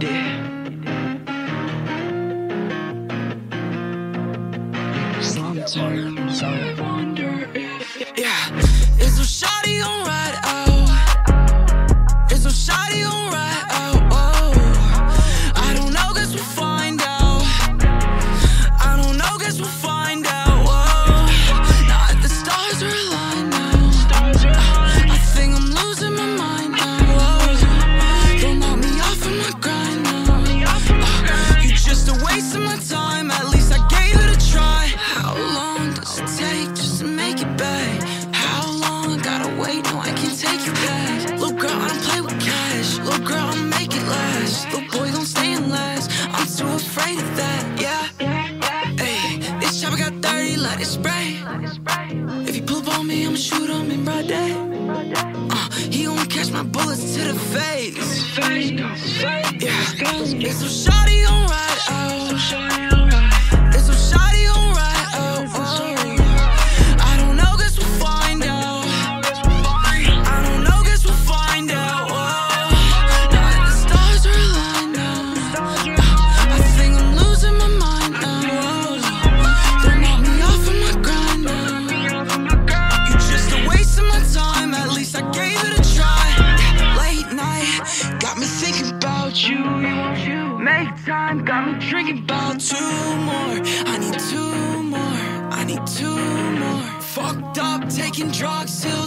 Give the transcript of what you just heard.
did. Sometimes I wonder if, yeah, is a shawty gon' ride out? Is a shawty gon' ride out? Oh, I don't know, guess we'll find out. I don't know, guess we'll find out. Oh, now that the stars are aligned now, I think I'm losing my mind now. Oh, don't knock me off of my grind now. Oh, you're just a waste of my time. At least I gave it a try. How long does it take just to make it back? No, I can't take you back. Little girl, I don't play with cash. Little girl, I'll make it last. Little boy, don't stay in last. I'm too afraid of that, yeah. Hey, this chopper got 30, let it spray. If you pull up on me, I'ma shoot him in broad day. He gonna catch my bullets to the face. Yeah, it's so shawty gon' ride out. It's so shawty gon' ride out. I don't know, guess we'll find out. Time got me drinking about 2 more. I need 2 more. I need 2 more. Fucked up, taking drugs till